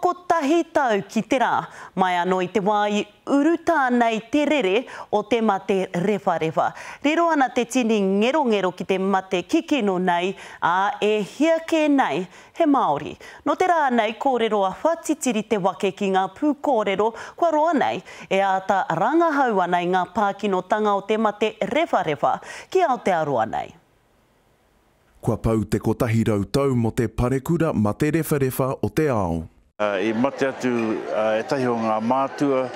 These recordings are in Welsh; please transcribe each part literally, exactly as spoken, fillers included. Takotahi tau ki te rā, mai anō i te wā i uru tānei te rere o te mate rewharewha. Rero ana te tini ngerongero ki te mate kikino nei, a e hiake nei, he Māori. No te rā nei, kōrero a Whatitiri Te Wake ki ngā pūkōrero, kua roa nei, e āta rangahau anei ngā pākinotanga o te mate rewharewha ki Aotearoa nei. Kua pau te kotahi rau tau mo te parekura mate rewharewha o te ao. Uh, e mate atu uh, e tahi o ngā mātua,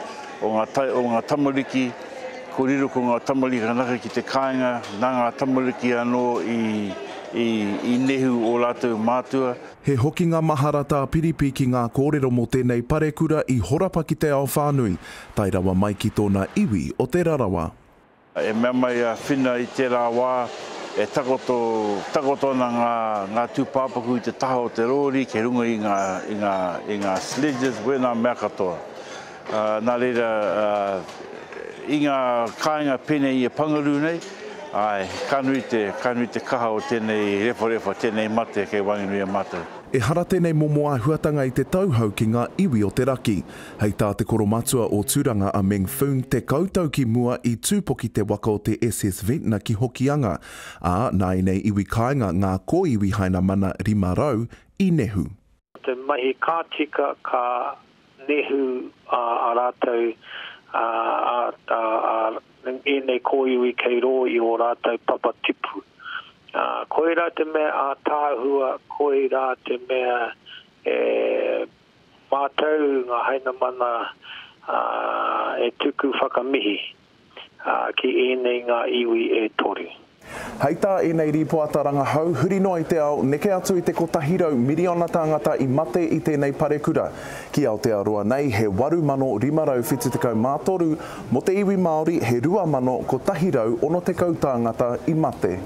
o ngā, tai, o ngā tamariki, ko riro ko ngā tamariki kanaka ki te kāinga, nā ngā tamariki anō i, i, i nehu o lātou mātua. He hoki ngā maharata piripi ki ngā kōrero mo tēnei parekura i horapa ki te ao whānui, tai rawa mai ki tōna iwi o te Rarawa. E mea mai a whina i te rā wā, e takoto, takotona ngā, ngā tūpāpaku i te taha o te rori, ke runga i ngā, i ngā, i ngā sledges, wēnā mea katoa. Uh, nā reira, uh, i ngā kāinga pene i e pangaru nei, ai, kānui te, kānui te kaha o tēnei rewharewha, tēnei mate, kei Whanganui mate. E hara tēnei momo āhuatanga i te tauhau ki ngā iwi o te raki. Hei tā te koromatua o Tūranga a Meng Foon te kautau ki mua i tūpoki te waka o te S S V na ki hokianga. Ā, nā i nei iwi kāinga ngā kōiwi haina mana rima rau i nehu. Te mahi kātika ka nehu a rātou e nei kōiwi kei rō i o rātou papatipu. Uh, koe rā te mea a tāhua, koe rā te mea e mātou ngā haina mana uh, e tuku whakamihi uh, ki ēnei ngā iwi e tori. Hei tā ēnei rīpoata rangahau, huri noa i te ao, neke atu i te kotahirau miriona tāngata i mate i tēnei parekura. Ki Aotearoa nei, he waru mano rimarau whititikau mātoru, mo te iwi Māori he rua mano kotahirau ono te kautāngata i mate.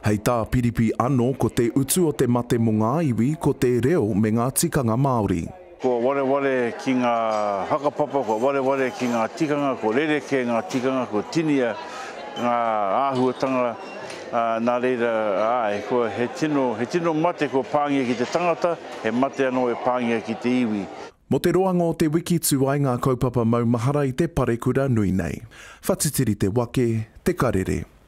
Hei tā piripi anō ko te utu o te mate mo ngā iwi ko te reo me ngā tikanga Māori. Ko wale wale ki ngā hakapapa, ko wale wale ki ngā tikanga, ko rereke ngā tikanga, ko tinia ngā āhuatanga. Nā reira, ai, ko he tino, he tino mate ko pāngia ki te tangata, he mate anō e pāngia ki te iwi. Mo te roanga o te wiki tuai ngā kaupapa maumahara i te parekura nui nei. Whatitiri Te Wake, Te Karere.